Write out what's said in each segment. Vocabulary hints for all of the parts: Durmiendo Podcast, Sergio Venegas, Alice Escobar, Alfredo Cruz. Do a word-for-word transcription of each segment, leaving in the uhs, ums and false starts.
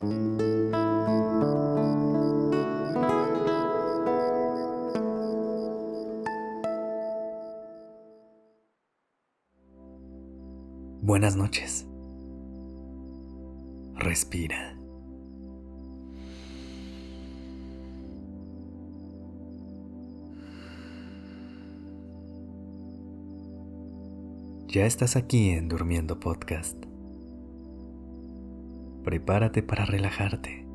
Buenas noches. Respira. Ya estás aquí en Durmiendo Podcast. Prepárate para relajarte.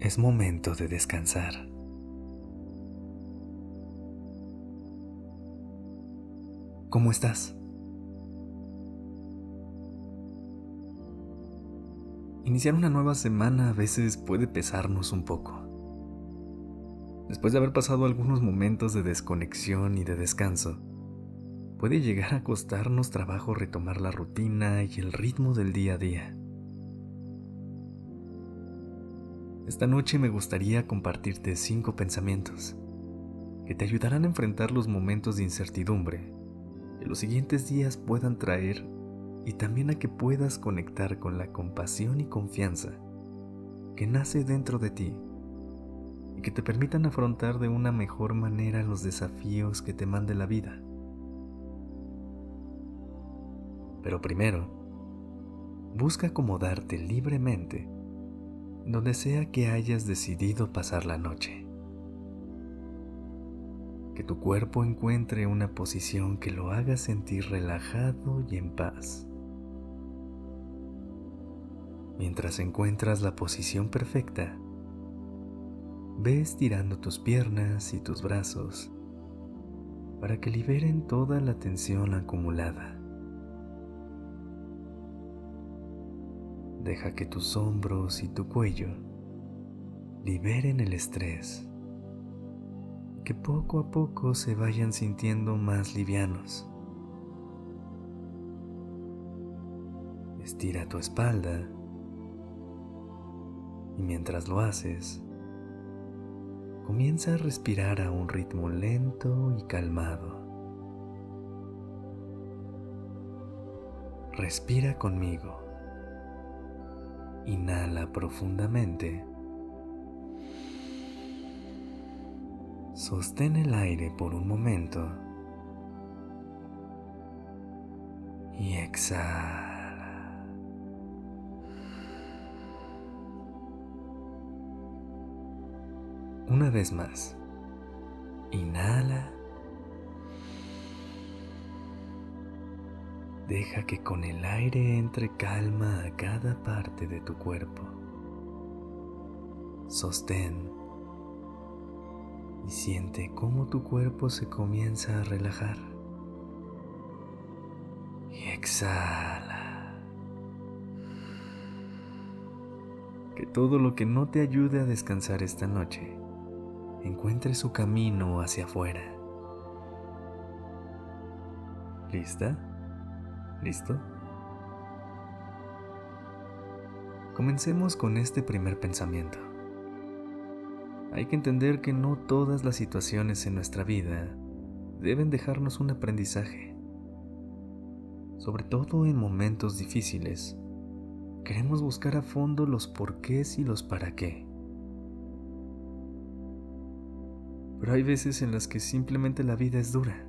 Es momento de descansar. ¿Cómo estás? Iniciar una nueva semana a veces puede pesarnos un poco. Después de haber pasado algunos momentos de desconexión y de descanso, puede llegar a costarnos trabajo retomar la rutina y el ritmo del día a día. Esta noche me gustaría compartirte cinco pensamientos que te ayudarán a enfrentar los momentos de incertidumbre que los siguientes días puedan traer y también a que puedas conectar con la compasión y confianza que nace dentro de ti y que te permitan afrontar de una mejor manera los desafíos que te mande la vida. Pero primero, busca acomodarte libremente donde sea que hayas decidido pasar la noche. Que tu cuerpo encuentre una posición que lo haga sentir relajado y en paz. Mientras encuentras la posición perfecta, ve estirando tus piernas y tus brazos para que liberen toda la tensión acumulada. Deja que tus hombros y tu cuello liberen el estrés, que poco a poco se vayan sintiendo más livianos. Estira tu espalda y mientras lo haces, comienza a respirar a un ritmo lento y calmado. Respira conmigo. Inhala profundamente. Sostén el aire por un momento. Y exhala. Una vez más. Inhala. Deja que con el aire entre calma a cada parte de tu cuerpo. Sostén y siente cómo tu cuerpo se comienza a relajar. Y exhala. Que todo lo que no te ayude a descansar esta noche encuentre su camino hacia afuera. ¿Lista? ¿Listo? Comencemos con este primer pensamiento. Hay que entender que no todas las situaciones en nuestra vida deben dejarnos un aprendizaje. Sobre todo en momentos difíciles, queremos buscar a fondo los porqués y los para qué. Pero hay veces en las que simplemente la vida es dura,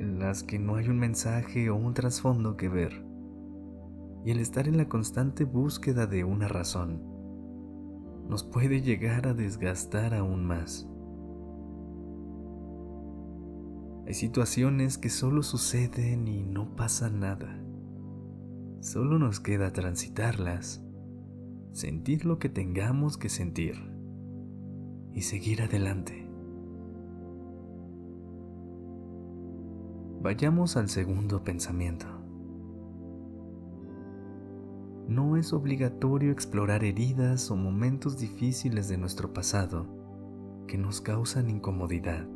en las que no hay un mensaje o un trasfondo que ver, y el estar en la constante búsqueda de una razón nos puede llegar a desgastar aún más. Hay situaciones que solo suceden y no pasa nada. Solo nos queda transitarlas, sentir lo que tengamos que sentir y seguir adelante. Vayamos al segundo pensamiento. No es obligatorio explorar heridas o momentos difíciles de nuestro pasado que nos causan incomodidad.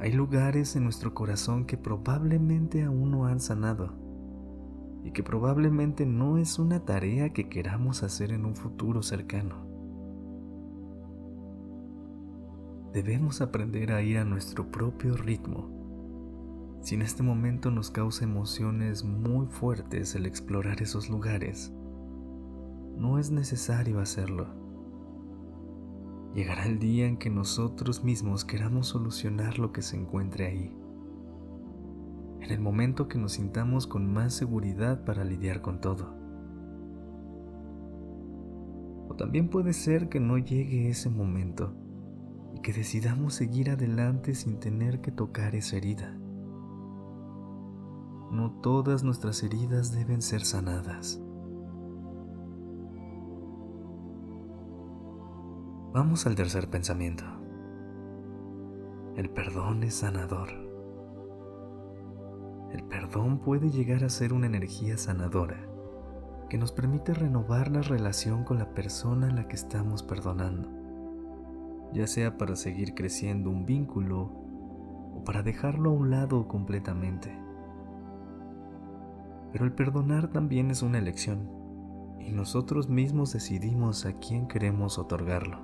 Hay lugares en nuestro corazón que probablemente aún no han sanado y que probablemente no es una tarea que queramos hacer en un futuro cercano. Debemos aprender a ir a nuestro propio ritmo Si en este momento nos causa emociones muy fuertes el explorar esos lugares, no es necesario hacerlo. Llegará el día en que nosotros mismos queramos solucionar lo que se encuentre ahí, en el momento que nos sintamos con más seguridad para lidiar con todo. O también puede ser que no llegue ese momento y que decidamos seguir adelante sin tener que tocar esa herida. No todas nuestras heridas deben ser sanadas. Vamos al tercer pensamiento. El perdón es sanador. El perdón puede llegar a ser una energía sanadora que nos permite renovar la relación con la persona a la que estamos perdonando, ya sea para seguir creciendo un vínculo o para dejarlo a un lado completamente. Pero el perdonar también es una elección, y nosotros mismos decidimos a quién queremos otorgarlo.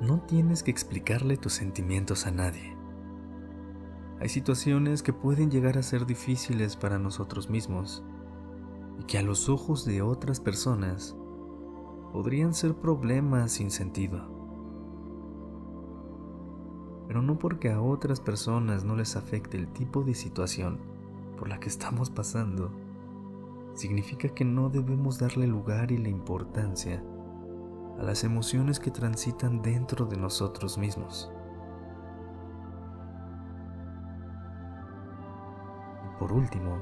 No tienes que explicarle tus sentimientos a nadie. Hay situaciones que pueden llegar a ser difíciles para nosotros mismos, y que a los ojos de otras personas podrían ser problemas sin sentido. Pero no porque a otras personas no les afecte el tipo de situación por la que estamos pasando, significa que no debemos darle lugar y la importancia a las emociones que transitan dentro de nosotros mismos. Y por último,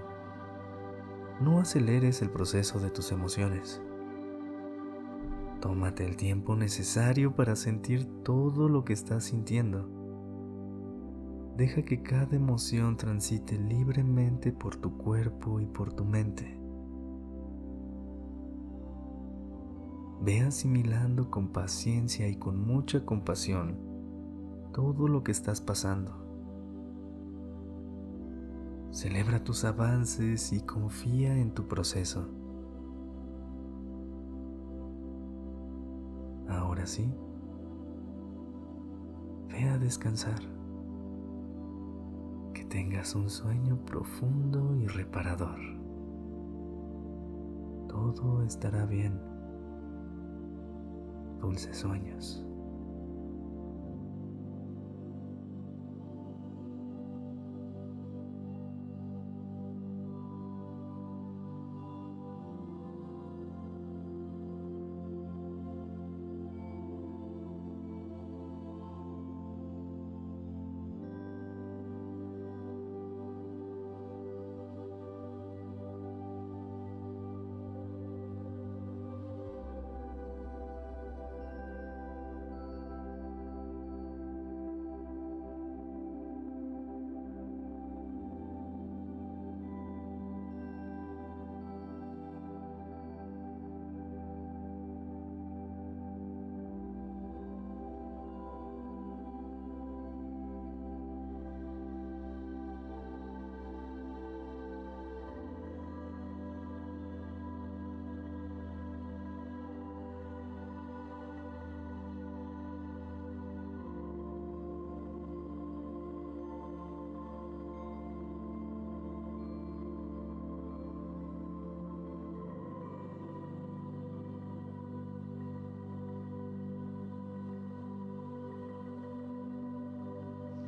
no aceleres el proceso de tus emociones. Tómate el tiempo necesario para sentir todo lo que estás sintiendo. Deja que cada emoción transite libremente por tu cuerpo y por tu mente. Ve asimilando con paciencia y con mucha compasión todo lo que estás pasando. Celebra tus avances y confía en tu proceso. Ahora sí, ve a descansar. Que tengas un sueño profundo y reparador. Todo estará bien. Dulces sueños.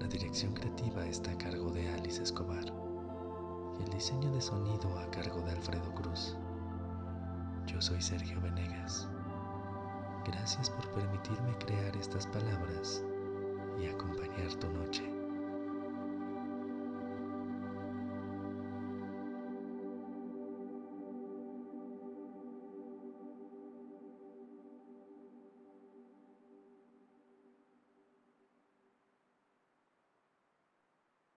La dirección creativa está a cargo de Alice Escobar y el diseño de sonido a cargo de Alfredo Cruz. Yo soy Sergio Venegas. Gracias por permitirme crear estas palabras y acompañar tu noche.